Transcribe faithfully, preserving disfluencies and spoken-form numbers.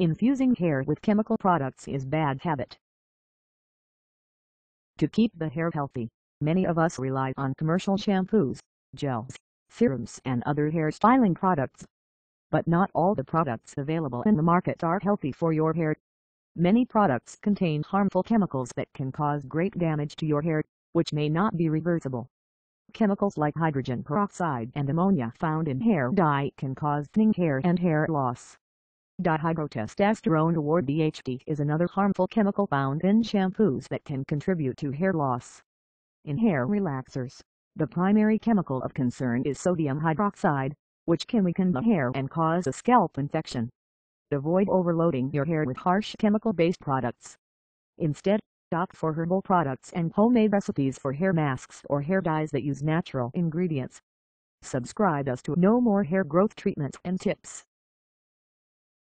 Infusing hair with chemical products is a bad habit. To keep the hair healthy, many of us rely on commercial shampoos, gels, serums and other hair styling products. But not all the products available in the market are healthy for your hair. Many products contain harmful chemicals that can cause great damage to your hair, which may not be reversible. Chemicals like hydrogen peroxide and ammonia found in hair dye can cause thinning hair and hair loss. Dihydrotestosterone or D H T is another harmful chemical found in shampoos that can contribute to hair loss. In hair relaxers, the primary chemical of concern is sodium hydroxide, which can weaken the hair and cause a scalp infection. Avoid overloading your hair with harsh chemical-based products. Instead, opt for herbal products and homemade recipes for hair masks or hair dyes that use natural ingredients. Subscribe us to know more hair growth treatments and tips.